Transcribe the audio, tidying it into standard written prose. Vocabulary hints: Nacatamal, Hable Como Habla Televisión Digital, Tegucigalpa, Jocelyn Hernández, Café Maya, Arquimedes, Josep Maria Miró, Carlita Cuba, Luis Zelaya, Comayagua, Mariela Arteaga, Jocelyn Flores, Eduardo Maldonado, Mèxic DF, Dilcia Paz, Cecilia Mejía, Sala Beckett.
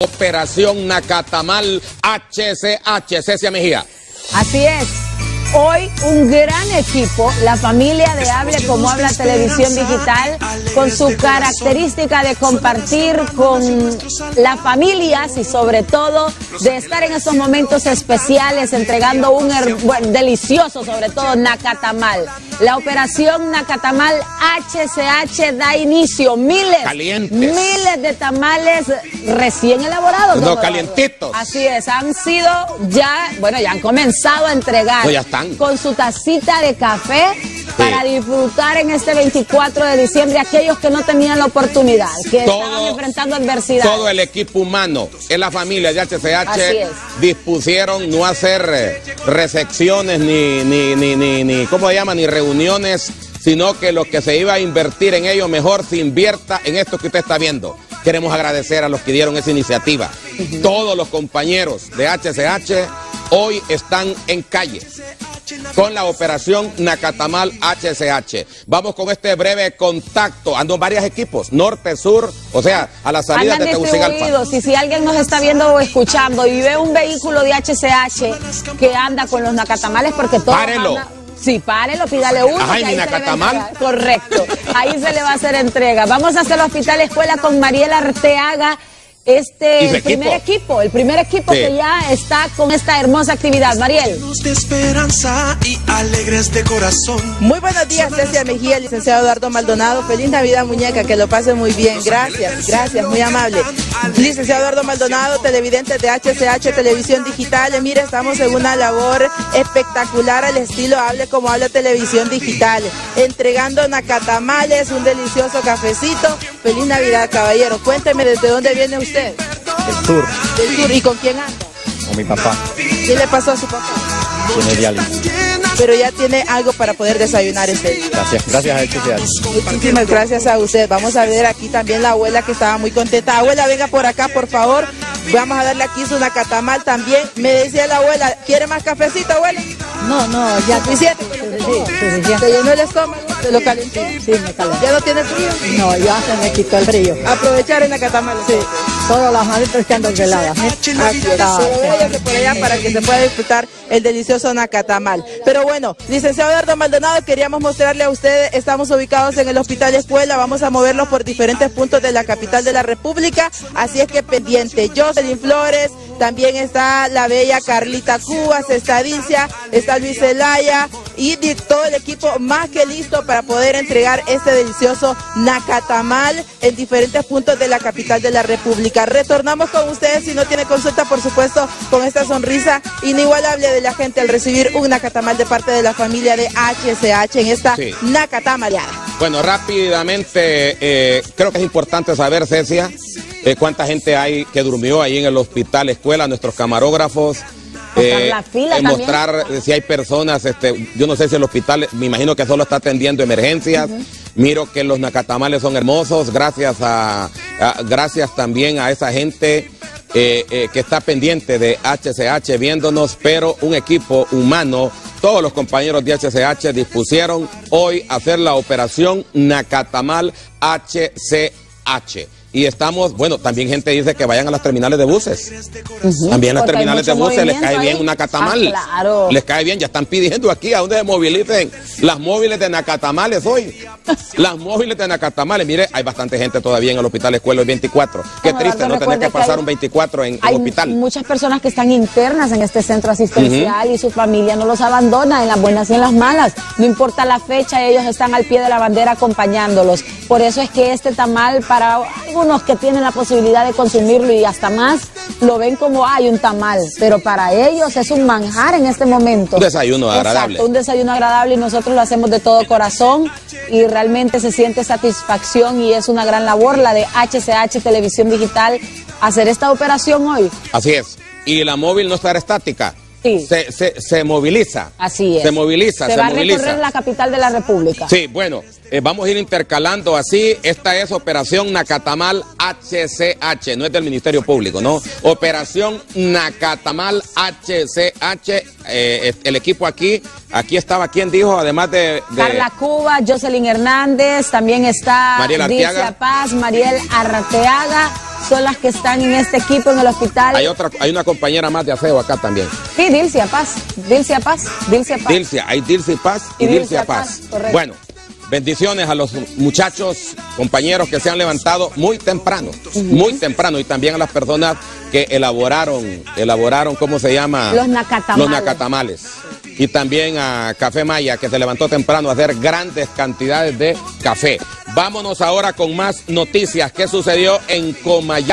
Operación Nacatamal HCH, Cecilia Mejía. Así es, hoy un gran equipo, la familia de Hable Como Habla Televisión Digital, con su característica de compartir con las familias y sobre todo de estar en esos momentos especiales entregando un delicioso, sobre todo, nacatamal. La operación Nacatamal HCH da inicio. Miles de tamales recién elaborados. No, calientitos. Así es, han sido ya, bueno, ya han comenzado a entregar. No, ya están. Con su tacita de café para disfrutar en este 24 de diciembre aquellos que no tenían la oportunidad, que estaban enfrentando adversidad. Todo el equipo humano en la familia de HCH dispusieron no hacer resecciones ni ¿cómo se llama? Ni reuniones, sino que lo que se iba a invertir en ello, mejor se invierta en esto que usted está viendo. Queremos agradecer a los que dieron esa iniciativa. Todos los compañeros de HCH hoy están en calle con la operación Nacatamal HCH. Vamos con este breve contacto. Andan varios equipos, norte, sur, o sea, a la salida de Tegucigalpa. Y si alguien nos está viendo o escuchando y ve un vehículo de HCH que anda con los nacatamales, porque todos andan... Sí, párelo, pídale uno. Ay, mi nacatamal. Correcto, ahí se le va a hacer entrega. Vamos hacia el hospital escuela con Mariela Arteaga, el primer equipo sí, que ya está con esta hermosa actividad. Mariel. Muy buenos días, Cecilia Mejía, licenciado Eduardo Maldonado. Feliz Navidad, muñeca, que lo pasen muy bien. Gracias, gracias, muy amable. Licenciado Eduardo Maldonado, televidente de HCH Televisión Digital. Mire, estamos en una labor espectacular al estilo Hable Como Habla Televisión Digital, entregando nacatamales, un delicioso cafecito. Feliz Navidad, caballero. Cuénteme, ¿desde dónde viene usted? Del sur. Del sur. ¿Y con quién anda? Con mi papá. ¿Qué le pasó a su papá? Tiene diálisis. Pero ya tiene algo para poder desayunar este día. Gracias, gracias a HCH. Muchísimas gracias a usted. Vamos a ver aquí también la abuela, que estaba muy contenta. Abuela, venga por acá, por favor. Vamos a darle aquí su nacatamal también. Me decía la abuela, ¿quiere más cafecito, abuela? No, no, ya suficiente. ¿Te llenó el estómago? ¿Te lo calentó? Sí, me calentó. ¿Ya no tiene frío? No, ya se me quitó el frío. Aprovechar el nacatamal. Sí. Todas las manitas que andan heladas. Váyase por allá para que se pueda disfrutar el delicioso nacatamal. Pero bueno, licenciado Eduardo Maldonado, queríamos mostrarle a ustedes, estamos ubicados en el hospital escuela, vamos a moverlos por diferentes puntos de la capital de la república, así es que pendiente. Jocelyn Flores, también está la bella Carlita Cuba, está Dilcia, está Luis Zelaya y todo el equipo más que listo para poder entregar este delicioso nacatamal en diferentes puntos de la capital de la república. Retornamos con ustedes, si no tiene consulta, por supuesto, con esta sonrisa inigualable de la gente al recibir un nacatamal de parte de la familia de HCH en esta nacatamaleada. Bueno, rápidamente, creo que es importante saber, Cecia, cuánta gente hay que durmió ahí en el hospital escuela, nuestros camarógrafos. Mostrar si hay personas, yo no sé si el hospital, me imagino que solo está atendiendo emergencias. Miro que los nacatamales son hermosos, gracias gracias también a esa gente que está pendiente de HCH viéndonos, pero un equipo humano, todos los compañeros de HCH dispusieron hoy hacer la operación Nacatamal HCH. Y estamos, bueno, también gente dice que vayan a las terminales de buses. También las terminales de buses les cae bien un nacatamal. Claro. Les cae bien, ya están pidiendo aquí a donde se movilicen las móviles de nacatamales hoy. Las móviles de nacatamales. Mire, hay bastante gente todavía en el hospital escuela el 24. Qué triste no tener que pasar un 24 en el hospital. Hay muchas personas que están internas en este centro asistencial y su familia no los abandona en las buenas y en las malas. No importa la fecha, ellos están al pie de la bandera acompañándolos. Por eso es que este tamal para algunos que tienen la posibilidad de consumirlo y hasta más, lo ven como hay un tamal, pero para ellos es un manjar en este momento. Un desayuno agradable. Exacto, un desayuno agradable, y nosotros lo hacemos de todo corazón y realmente se siente satisfacción y es una gran labor la de HCH Televisión Digital hacer esta operación hoy. Así es, y la móvil no estará estática. Sí. Se moviliza. Así es. Se moviliza. Se va a recorrer la capital de la república. Sí, bueno, vamos a ir intercalando así. Esta es operación Nacatamal HCH, no es del Ministerio Público, ¿no? Operación Nacatamal HCH, el equipo aquí. Aquí estaba, ¿quién dijo? Además de Carla Cuba, Jocelyn Hernández, también está Mariela Arteaga. Dilcia Paz, Mariel Arteaga. son las que están en este equipo en el hospital. Hay una compañera más de aseo acá también. Sí, Dilcia Paz, Dilcia Paz, Dilcia Paz. Dilcia, hay Dilcia Paz y Dilcia Paz. Correcto. Bueno, bendiciones a los muchachos, compañeros que se han levantado muy temprano, muy temprano, y también a las personas que elaboraron, ¿cómo se llama? Los nacatamales. Los nacatamales. Y también a Café Maya, que se levantó temprano a hacer grandes cantidades de café. Vámonos ahora con más noticias. ¿Qué sucedió en Comayagua?